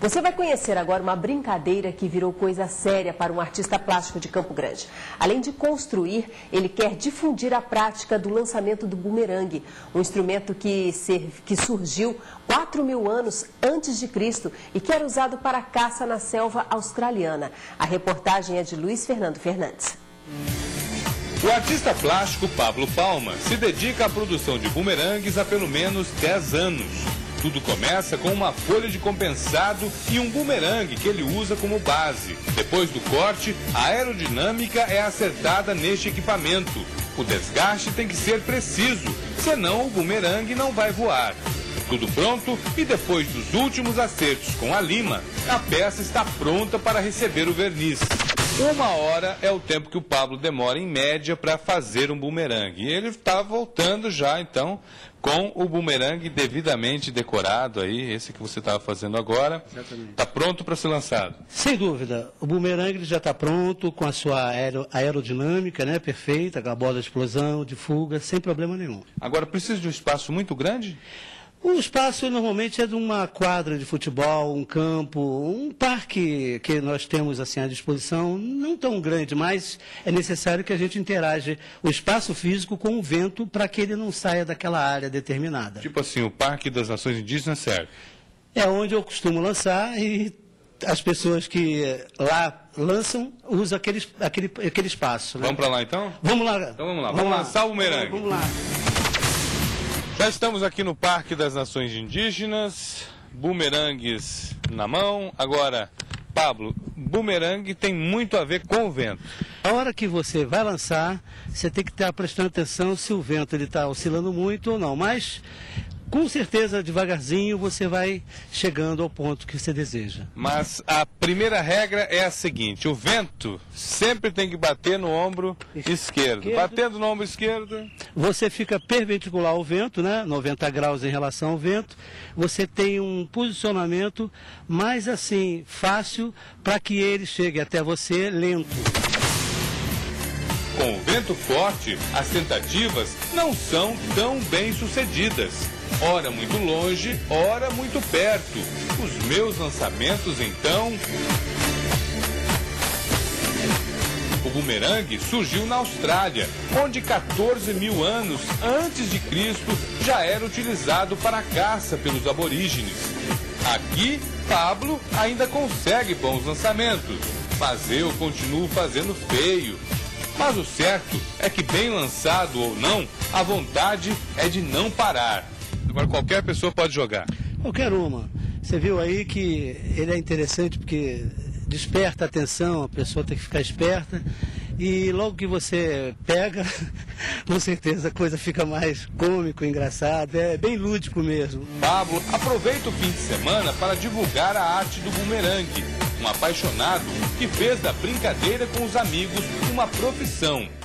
Você vai conhecer agora uma brincadeira que virou coisa séria para um artista plástico de Campo Grande. Além de construir, ele quer difundir a prática do lançamento do bumerangue, um instrumento que surgiu 4.000 anos antes de Cristo e que era usado para a caça na selva australiana. A reportagem é de Luiz Fernando Fernandes. O artista plástico Pablo Palma se dedica à produção de bumerangues há pelo menos 10 anos. Tudo começa com uma folha de compensado e um bumerangue que ele usa como base. Depois do corte, a aerodinâmica é acertada neste equipamento. O desgaste tem que ser preciso, senão o bumerangue não vai voar. Tudo pronto e depois dos últimos acertos com a lima, a peça está pronta para receber o verniz. 1 hora é o tempo que o Pablo demora, em média, para fazer um bumerangue. E ele está voltando já, então, com o bumerangue devidamente decorado aí, esse que você estava fazendo agora. Exatamente. Está pronto para ser lançado? Sem dúvida. O bumerangue já está pronto, com a sua aerodinâmica, né, perfeita, com a borda de explosão, de fuga, sem problema nenhum. Agora, precisa de um espaço muito grande? O espaço normalmente é de uma quadra de futebol, um campo, um parque que nós temos assim à disposição, não tão grande, mas é necessário que a gente interaja o espaço físico com o vento para que ele não saia daquela área determinada. Tipo assim, o Parque das Nações Indígenas serve? É onde eu costumo lançar e as pessoas que lá lançam usam aquele espaço. Né? Vamos para lá então? Vamos lá. Então vamos lá, vamos lançar o bumerangue. Vamos lá. Já estamos aqui no Parque das Nações Indígenas, bumerangues na mão. Agora, Pablo, bumerangue tem muito a ver com o vento. A hora que você vai lançar, você tem que estar prestando atenção se o vento está oscilando muito ou não. Mas, com certeza, devagarzinho, você vai chegando ao ponto que você deseja. Mas a primeira regra é a seguinte, o vento sempre tem que bater no ombro esquerdo. Batendo no ombro esquerdo... Você fica perpendicular ao vento, né? 90 graus em relação ao vento. Você tem um posicionamento mais assim, fácil, para que ele chegue até você lento. Com o vento forte, as tentativas não são tão bem sucedidas. Ora muito longe, ora muito perto. Os meus lançamentos, então... O bumerangue surgiu na Austrália, onde 14.000 anos antes de Cristo já era utilizado para a caça pelos aborígenes. Aqui, Pablo ainda consegue bons lançamentos, mas eu continuo fazendo feio. Mas o certo é que, bem lançado ou não, a vontade é de não parar. Agora qualquer pessoa pode jogar. Qualquer uma. Você viu aí que ele é interessante porque... desperta a atenção, a pessoa tem que ficar esperta e logo que você pega, com certeza a coisa fica mais cômico, engraçada, é bem lúdico mesmo. Pablo aproveita o fim de semana para divulgar a arte do bumerangue, um apaixonado que fez da brincadeira com os amigos uma profissão.